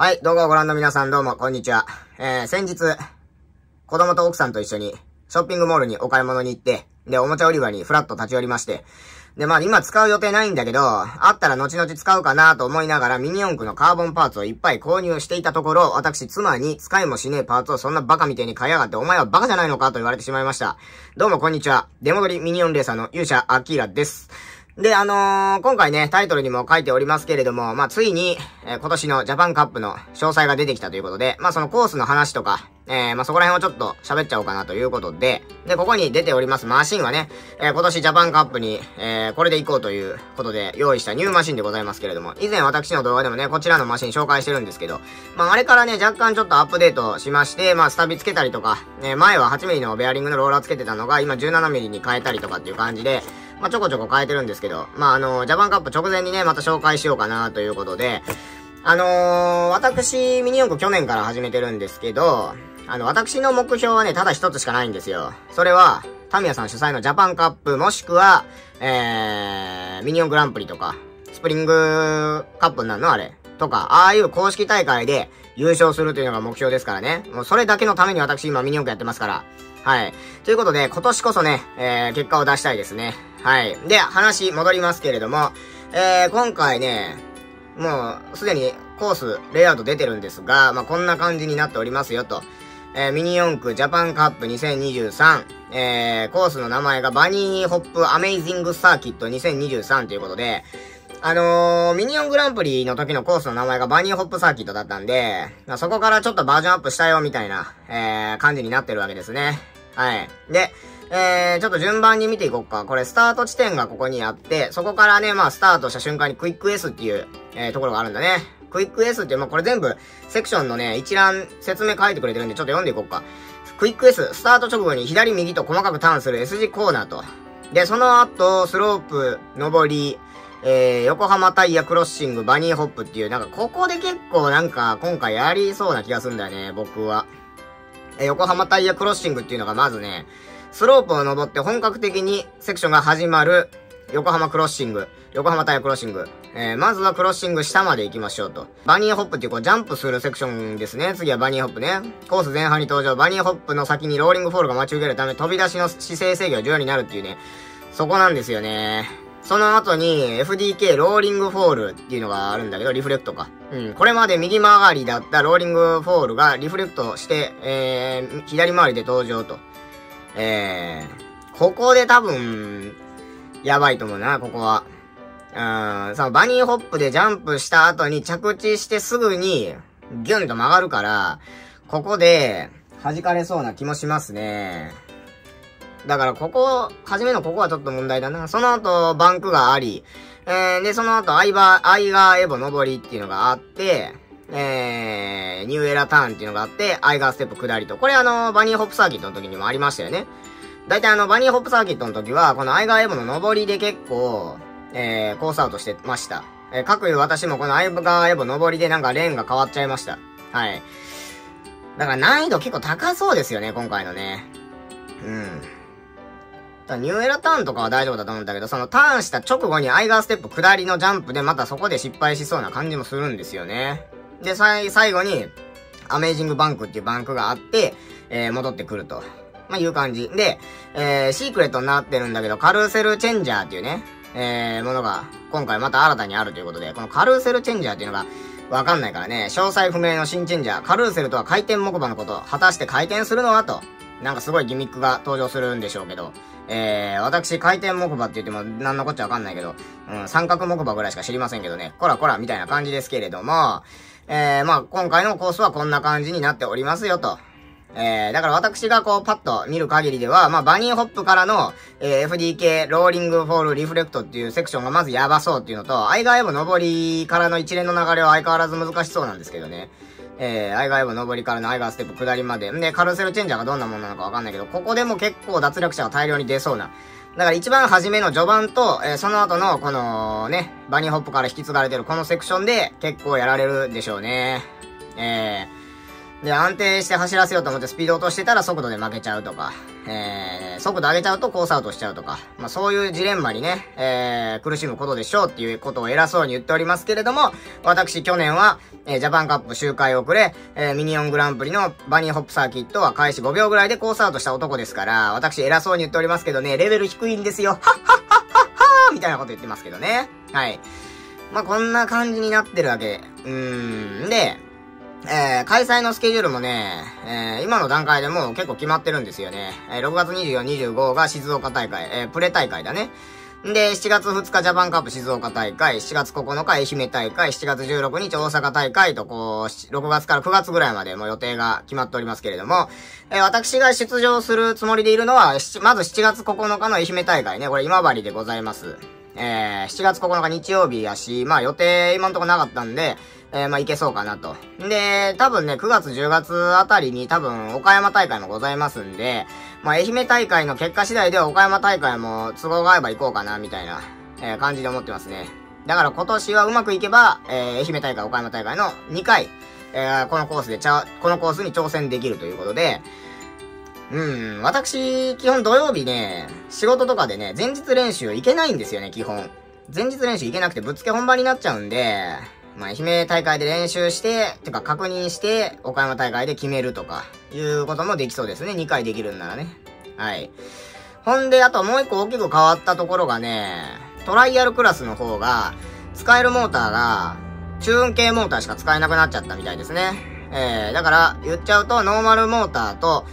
はい、動画をご覧の皆さんどうも、こんにちは。先日、子供と奥さんと一緒に、ショッピングモールにお買い物に行って、で、おもちゃ売り場にフラッと立ち寄りまして、で、まあ今使う予定ないんだけど、あったら後々使うかなと思いながらミニ四駆のカーボンパーツをいっぱい購入していたところ、私妻に使いもしねえパーツをそんなバカみてえに買いやがってお前はバカじゃないのかと言われてしまいました。どうもこんにちは。出戻りミニ四レーサーの勇者アキラです。で、今回ね、タイトルにも書いておりますけれども、まあ、ついに、今年のジャパンカップの詳細が出てきたということで、まあ、そのコースの話とか、まあ、そこら辺をちょっと喋っちゃおうかなということで、で、ここに出ておりますマシンはね、今年ジャパンカップに、これで行こうということで用意したニューマシンでございますけれども、以前私の動画でもね、こちらのマシン紹介してるんですけど、まあ、あれからね、若干ちょっとアップデートしまして、まあ、スタビつけたりとか、前は 8mm のベアリングのローラーつけてたのが、今 17mm に変えたりとかっていう感じで、まあ、ちょこちょこ変えてるんですけど、まあ、ジャパンカップ直前にね、また紹介しようかなということで、私、ミニ四駆去年から始めてるんですけど、私の目標はね、ただ一つしかないんですよ。それは、タミヤさん主催のジャパンカップ、もしくは、ミニ四駆グランプリとか、スプリングカップになるのあれとか、ああいう公式大会で優勝するというのが目標ですからね。もうそれだけのために私今ミニ四駆やってますから。はい。ということで、今年こそね、結果を出したいですね。はい。で、話戻りますけれども、今回ね、もうすでにコース、レイアウト出てるんですが、まあ、こんな感じになっておりますよと。ミニ四駆ジャパンカップ2023、コースの名前がバニーホップアメイジングサーキット2023ということで、ミニオングランプリの時のコースの名前がバニーホップサーキットだったんで、そこからちょっとバージョンアップしたよみたいな、感じになってるわけですね。はい。で、ちょっと順番に見ていこうか。これスタート地点がここにあって、そこからね、まあスタートした瞬間にクイック S っていう、ところがあるんだね。クイック S って、まあこれ全部セクションのね、一覧説明書いてくれてるんでちょっと読んでいこうか。クイック S、スタート直後に左右と細かくターンする S 字コーナーと。で、その後、スロープ、上り、横浜タイヤクロッシングバニーホップっていう、なんかここで結構なんか今回やりそうな気がするんだよね、僕は。横浜タイヤクロッシングっていうのがまずね、スロープを登って本格的にセクションが始まる横浜タイヤクロッシング。まずはクロッシング下まで行きましょうと。バニーホップっていうこうジャンプするセクションですね。次はバニーホップね。コース前半に登場。バニーホップの先にローリングフォールが待ち受けるため飛び出しの姿勢制御が重要になるっていうね、そこなんですよね。その後に FDK ローリングフォールっていうのがあるんだけど、リフレクトか。うん。これまで右曲がりだったローリングフォールがリフレクトして、左回りで登場と。ここで多分、やばいと思うな、ここは。そのバニーホップでジャンプした後に着地してすぐに、ギュンと曲がるから、ここで、弾かれそうな気もしますね。だからここ、初めのここはちょっと問題だな。その後、バンクがあり、で、その後、アイガーエボ上りっていうのがあって、ニューエラターンっていうのがあって、アイガーステップ下りと。これバニーホップサーキットの時にもありましたよね。だいたいバニーホップサーキットの時は、このアイガーエボの上りで結構、コースアウトしてました。各言う私もこのアイガーエボ上りでなんかレーンが変わっちゃいました。はい。だから難易度結構高そうですよね、今回のね。うん。ニューエラターンとかは大丈夫だと思うんだけど、そのターンした直後にアイガーステップ下りのジャンプでまたそこで失敗しそうな感じもするんですよね。で、最後に、アメージングバンクっていうバンクがあって、戻ってくると。まあ、いう感じ。で、シークレットになってるんだけど、カルーセルチェンジャーっていうね、ものが今回また新たにあるということで、このカルーセルチェンジャーっていうのが、わかんないからね、詳細不明の新チェンジャー、カルーセルとは回転木馬のこと、果たして回転するのはと。なんかすごいギミックが登場するんでしょうけど、私回転木馬って言っても何のこっちゃわかんないけど、うん、三角木馬ぐらいしか知りませんけどね、こらこらみたいな感じですけれども、まあ今回のコースはこんな感じになっておりますよと。だから私がこうパッと見る限りでは、まあバニーホップからの、FDK ローリングフォールリフレクトっていうセクションがまずやばそうっていうのと、アイガーエボ上りからの一連の流れは相変わらず難しそうなんですけどね。アイガーエボ上りからのアイガーステップ下りまで。で、カルーセルチェンジャーがどんなものなのかわかんないけど、ここでも結構脱落者が大量に出そうな。だから一番初めの序盤と、その後のこのね、バニーホップから引き継がれてるこのセクションで結構やられるでしょうね。で、安定して走らせようと思ってスピード落としてたら速度で負けちゃうとか、速度上げちゃうとコースアウトしちゃうとか、まあ、そういうジレンマにね、苦しむことでしょうっていうことを偉そうに言っておりますけれども、私去年は、ジャパンカップ周回遅れ、ミニオングランプリのバニーホップサーキットは開始5秒ぐらいでコースアウトした男ですから、私偉そうに言っておりますけどね、レベル低いんですよ。はっはっはっはっはーみたいなこと言ってますけどね。はい。まあ、こんな感じになってるわけ。で、開催のスケジュールもね、今の段階でもう結構決まってるんですよね。6月24、25が静岡大会、プレ大会だね。で、7月2日ジャパンカップ静岡大会、7月9日愛媛大会、7月16日大阪大会とこう、6月から9月ぐらいまでもう予定が決まっておりますけれども、私が出場するつもりでいるのは、まず7月9日の愛媛大会ね、これ今治でございます。7月9日日曜日やし、まあ予定今んとこなかったんで、まあいけそうかなと。で、多分ね、9月10月あたりに多分岡山大会もございますんで、まあ愛媛大会の結果次第では岡山大会も都合が合えば行こうかな、みたいな、感じで思ってますね。だから今年はうまくいけば、愛媛大会、岡山大会の2回、このコースに挑戦できるということで、私、基本土曜日ね、仕事とかでね、前日練習行けないんですよね、基本。前日練習行けなくてぶっつけ本番になっちゃうんで、まあ、愛媛大会で練習して、てか確認して、岡山大会で決めるとか、いうこともできそうですね。2回できるんならね。はい。ほんで、あともう一個大きく変わったところがね、トライアルクラスの方が、使えるモーターが、チューン系モーターしか使えなくなっちゃったみたいですね。だから、言っちゃうと、ノーマルモーターと、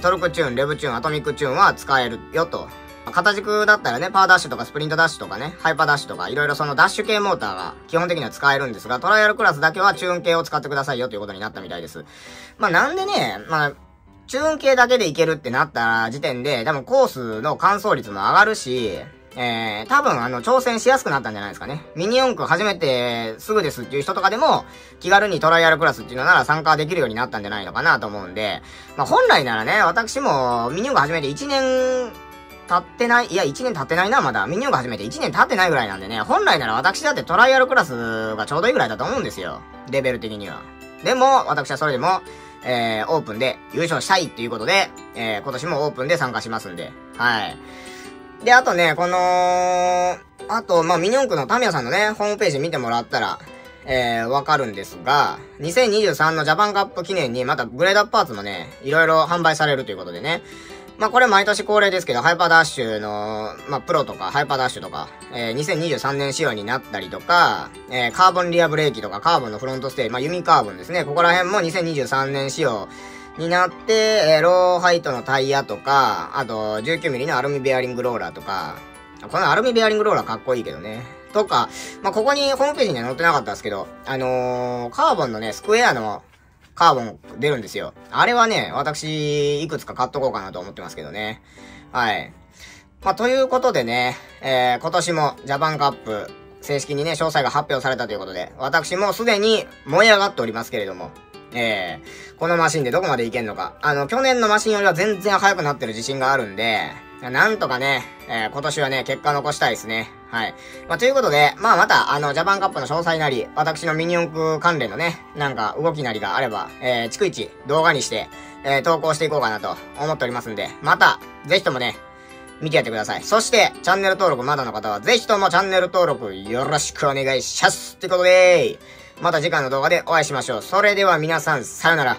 トルクチューン、レブチューン、アトミックチューンは使えるよと。片軸だったらね、パーダッシュとかスプリントダッシュとかね、ハイパーダッシュとか、いろいろそのダッシュ系モーターが基本的には使えるんですが、トライアルクラスだけはチューン系を使ってくださいよということになったみたいです。まあ、なんでね、まあ、チューン系だけでいけるってなった時点で、多分コースの完走率も上がるし、多分挑戦しやすくなったんじゃないですかね。ミニ四駆初めてすぐですっていう人とかでも、気軽にトライアルクラスっていうのなら参加できるようになったんじゃないのかなと思うんで、まあ、本来ならね、私もミニ四駆始めて1年経ってないな、まだ。ミニ四駆始めて1年経ってないぐらいなんでね、本来なら私だってトライアルクラスがちょうどいいぐらいだと思うんですよ。レベル的には。でも、私はそれでも、オープンで優勝したいっていうことで、今年もオープンで参加しますんで、はい。で、あとね、まあ、ミニ四駆のタミヤさんのね、ホームページ見てもらったら、わかるんですが、2023のジャパンカップ記念に、またグレードアップパーツもね、いろいろ販売されるということでね。まあ、これ毎年恒例ですけど、ハイパーダッシュの、まあ、プロとか、ハイパーダッシュとか、2023年仕様になったりとか、カーボンリアブレーキとか、カーボンのフロントステージ、まあ、弓カーボンですね。ここら辺も2023年仕様、になって、ローハイトのタイヤとか、あと、19mm のアルミベアリングローラーとか、このアルミベアリングローラーかっこいいけどね。とか、まあ、ここにホームページには載ってなかったんですけど、カーボンのね、スクエアのカーボン出るんですよ。あれはね、私、いくつか買っとこうかなと思ってますけどね。はい。まあ、ということでね、今年もジャパンカップ、正式にね、詳細が発表されたということで、私もすでに燃え上がっておりますけれども、このマシンでどこまでいけんのか。去年のマシンよりは全然速くなってる自信があるんで、なんとかね、今年はね、結果残したいですね。はい。まあ、ということで、まあ、また、ジャパンカップの詳細なり、私のミニ四駆関連のね、なんか動きなりがあれば、逐一動画にして、投稿していこうかなと思っておりますんで、また、ぜひともね、見てやってください。そして、チャンネル登録まだの方は、ぜひともチャンネル登録よろしくお願いします。ということで、また次回の動画でお会いしましょう。それでは皆さん、さよなら。